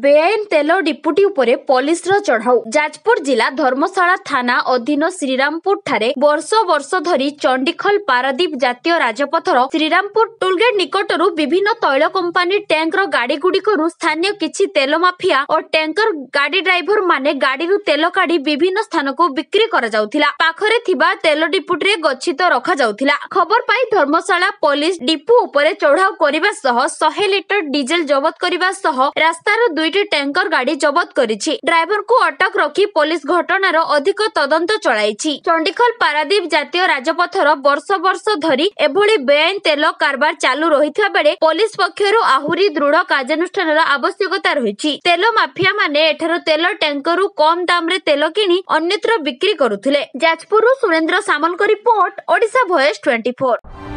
बेआईन तेल डिपुटी उपरे पुलिस रो चढ़ाऊ। जाजपुर जिला धर्मशाला थाना अधीन श्रीरामपुर ठारे वर्ष वर्ष धरी चंडीखोल पारादीप जातीय राजपथर श्रीरामपुर टोलगेट निकटरू विभिन्न तैल कंपानी टैंकर गाड़ी गुड़िकरू स्थानीय किछि तेल माफिया और टैंकर गाड़ी ड्राइवर माने गाड़ी तेल काढ़ी विभिन्न स्थान को बिक्री करा जाउथिला। पाखरे थिबा तेल डिपुटी रे गच्छित रखा जाउथिला। खबर पाई धर्मशाला पुलिस डिपु उपरे चढ़ाऊ करिबा सह 100 लिटर डीजल जब्त करिबा सह रास्तार दुईटी टैंकर गाड़ी जब्त करिछि। ड्राइवर को अटक रखी पुलिस घटनार अधिक तदंत चलाइछि। चंडीखोल पारादीप जातीय राजपथर वर्ष वर्ष धरी एभली बेआईन तेल कारबार चालू रहिथा बेले पुलिस पक्षरु आहुरी दृढ़ कार्यानुष्ठानर आवश्यकता रहिछि। तेल माफिया माने एठारो तेल टैंकरु कम दाम रे तेल किनी अन्यत्र बिक्री करुथिले। जाजपुरु सुरेंद्र सामल रिपोर्ट ओडिशा वॉइस 24।